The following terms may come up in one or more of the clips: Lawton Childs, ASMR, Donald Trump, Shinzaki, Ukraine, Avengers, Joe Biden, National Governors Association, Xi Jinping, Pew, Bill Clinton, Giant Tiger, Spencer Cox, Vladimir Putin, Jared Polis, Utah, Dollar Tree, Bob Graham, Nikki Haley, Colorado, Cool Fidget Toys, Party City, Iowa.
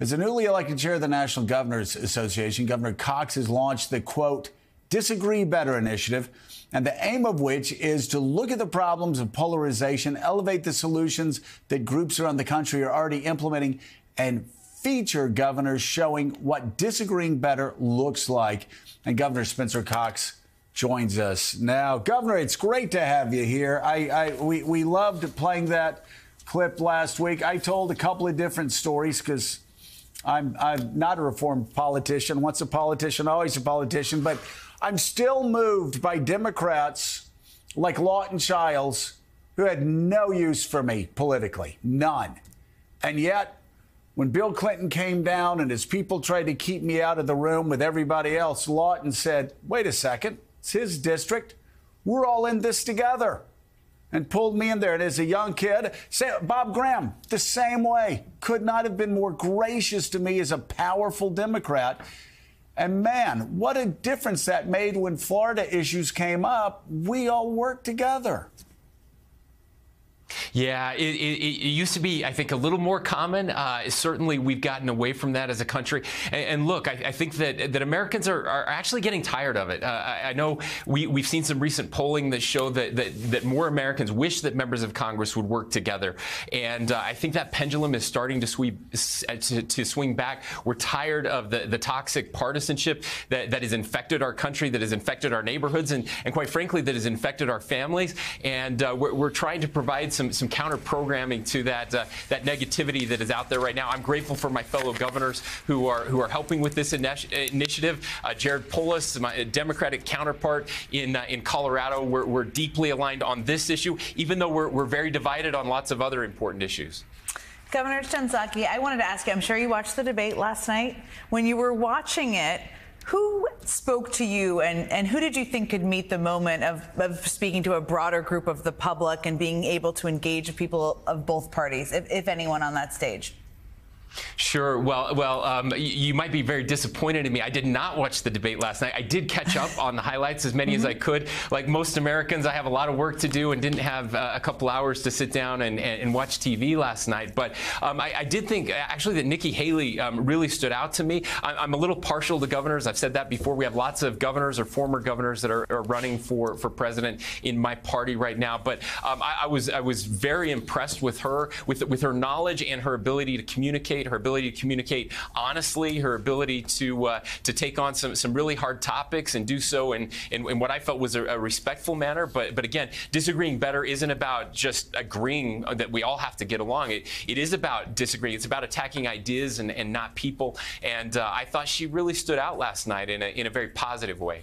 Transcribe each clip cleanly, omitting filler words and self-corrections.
As the newly elected chair of the National Governors Association, Governor Cox has launched the, quote, Disagree Better initiative, and the aim of which is to look at the problems of polarization, elevate the solutions that groups around the country are already implementing, and feature governors showing what disagreeing better looks like. And Governor Spencer Cox joins us now. Governor, it's great to have you here. We loved playing that clip last week. I told a couple of different stories because I'm not a reformed politician. Once a politician, always a politician. But I'm still moved by Democrats like Lawton Childs, who had no use for me politically, none. And yet, when Bill Clinton came down and his people tried to keep me out of the room with everybody else, Lawton said, wait a second. It's his district. We're all in this together. And pulled me in there. And as a young kid, Bob Graham, the same way, could not have been more gracious to me as a powerful Democrat. And, man, what a difference that made when Florida issues came up. We all worked together. Yeah, it used to be, I think, a little more common. Certainly, we've gotten away from that as a country. And look, I think that Americans are actually getting tired of it. I know we've seen some recent polling that show that more Americans wish that members of Congress would work together. And I think that pendulum is starting to swing back. We're tired of the toxic partisanship that has infected our country, that has infected our neighborhoods, and quite frankly, that has infected our families. And we're trying to provide some counter-programming to that negativity that is out there right now. I'm grateful for my fellow governors who are helping with this initiative. Jared Polis, my Democratic counterpart in Colorado, we're deeply aligned on this issue, even though we're very divided on lots of other important issues. Governor Shinzaki, I wanted to ask you, I'm sure you watched the debate last night. When you were watching it, who spoke to you, and who did you think could meet the moment of speaking to a broader group of the public and being able to engage people of both parties, if anyone on that stage? Sure. Well, you might be very disappointed in me. I did not watch the debate last night. I did catch up on the highlights, as many as I could. Like most Americans, I have a lot of work to do and didn't have a couple hours to sit down and watch TV last night. But I did think, actually, that Nikki Haley really stood out to me. I'm a little partial to governors. I've said that before. We have lots of governors or former governors that are running for president in my party right now. But I was very impressed with her, with her knowledge and her ability to communicate. Her ability to communicate honestly, her ability to take on some really hard topics and do so in what I felt was a respectful manner. But again, disagreeing better isn't about just agreeing that we all have to get along. It is about disagreeing. It's about attacking ideas and not people. And I thought she really stood out last night in a very positive way.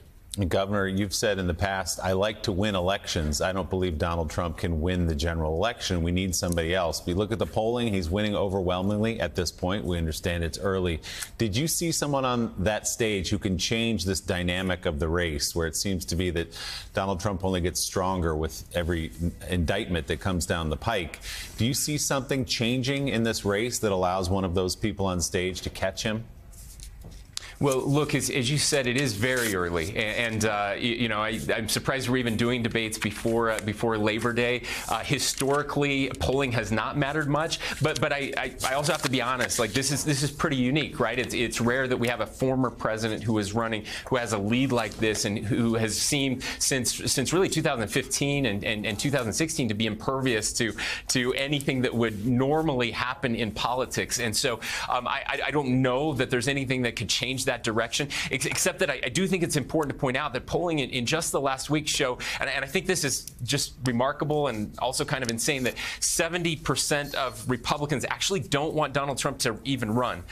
Governor, you've said in the past, I like to win elections. I don't believe Donald Trump can win the general election. We need somebody else. We look at the polling. He's winning overwhelmingly at this point. We understand it's early. Did you see someone on that stage who can change this dynamic of the race, where it seems to be that Donald Trump only gets stronger with every indictment that comes down the pike? Do you see something changing in this race that allows one of those people on stage to catch him? Well, look, as you said, it is very early, and I'm surprised we're even doing debates before Labor Day. Historically, polling has not mattered much, but I also have to be honest. Like, this is pretty unique, right? It's rare that we have a former president who is running, who has a lead like this, and who has seemed since really 2015 and 2016 to be impervious to anything that would normally happen in politics. And so I don't know that there's anything that could change that direction, except that I do think it's important to point out that polling in just the last week show, and I think this is just remarkable and also kind of insane, that 70% of Republicans actually don't want Donald Trump to even run.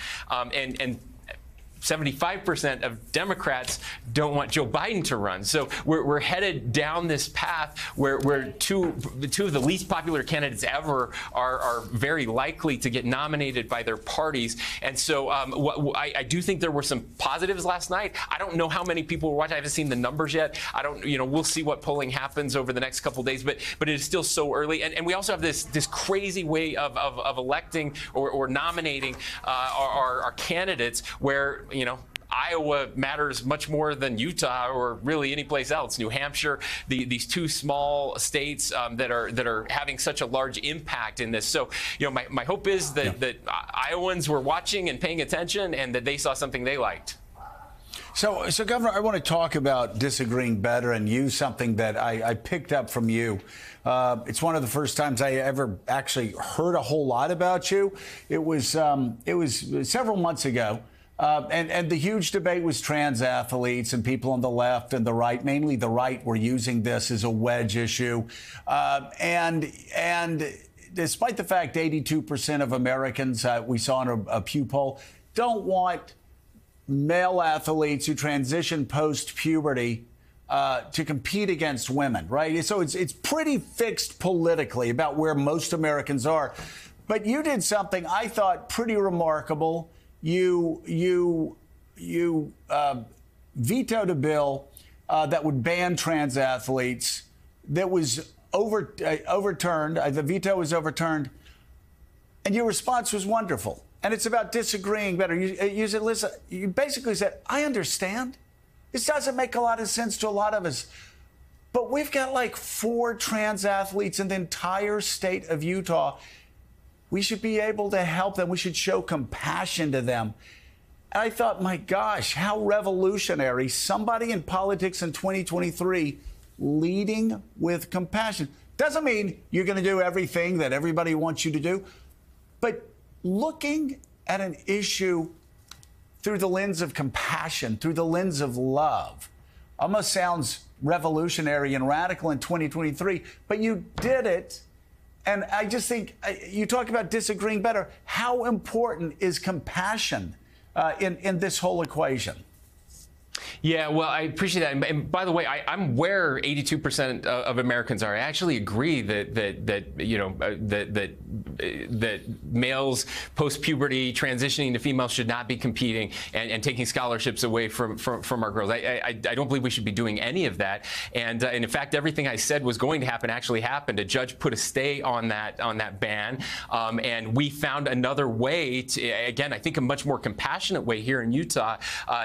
75% of Democrats don't want Joe Biden to run. So we're headed down this path where two of the least popular candidates ever are very likely to get nominated by their parties. And so I do think there were some positives last night. I don't know how many people were watching. I haven't seen the numbers yet. We'll see what polling happens over the next couple of days. But it is still so early. And we also have this crazy way of electing or nominating our candidates, where Iowa matters much more than Utah or really any place else. New Hampshire, these two small states that are having such a large impact in this. So, you know, my hope is that, that Iowans were watching and paying attention and that they saw something they liked. So, Governor, I want to talk about disagreeing better and something that I picked up from you. It's one of the first times I ever actually heard a whole lot about you. It was several months ago. And the huge debate was trans athletes, and people on the left and the right, mainly the right, were using this as a wedge issue. And despite the fact 82% of Americans, we saw in a Pew poll, don't want male athletes who transition post-puberty to compete against women, right? So it's pretty fixed politically about where most Americans are. But you did something I thought pretty remarkable. You vetoed a bill that would ban trans athletes. That was overturned. The veto was overturned, and your response was wonderful. And it's about disagreeing better. You said, listen, you basically said, I understand. This doesn't make a lot of sense to a lot of us, but we've got like 4 trans athletes in the entire state of Utah. We should be able to help them. We should show compassion to them. And I thought, my gosh, how revolutionary. Somebody in politics in 2023 leading with compassion. Doesn't mean you're going to do everything that everybody wants you to do, but looking at an issue through the lens of compassion, through the lens of love, almost sounds revolutionary and radical in 2023, but you did it. And I just think you talk about disagreeing better. How important is compassion in this whole equation? Yeah, well, I appreciate that. And by the way, I'm where 82% of Americans are. I actually agree that males post-puberty transitioning to females should not be competing and taking scholarships away from our girls. I don't believe we should be doing any of that. And in fact, everything I said was going to happen actually happened. A judge put a stay on that ban, and we found another way to, again, I think a much more compassionate way here in Utah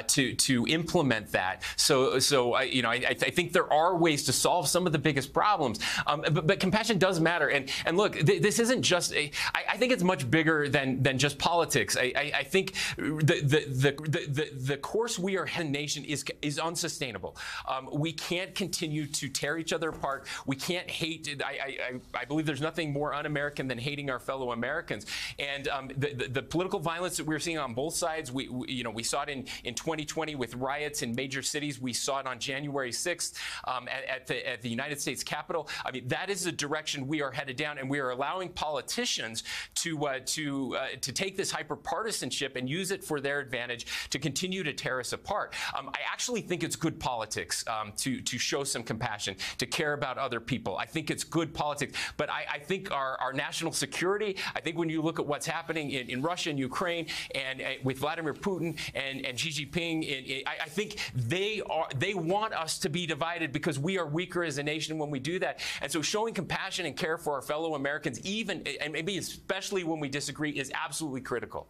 to implement that. So I think there are ways to solve some of the biggest problems. But compassion does matter. And look, this isn't just I think it's much bigger than just politics. I think the course we are heading, nation, is unsustainable. We can't continue to tear each other apart. We can't hate. I believe there's nothing more un-American than hating our fellow Americans. And the political violence that we're seeing on both sides, we saw it in 2020 with riots in major cities. We saw it on January 6th at the United States Capitol. I mean, that is the direction we are headed down, and we are allowing politicians to take this hyper-partisanship and use it for their advantage to continue to tear us apart. I actually think it's good politics to show some compassion, to care about other people. I think it's good politics, but I think our national security, I think when you look at what's happening in Russia and Ukraine and with Vladimir Putin and Xi Jinping, I think they want us to be divided because we are weaker as a nation when we do that. And so showing compassion and care for our fellow Americans, even and maybe especially when we disagree, is absolutely critical.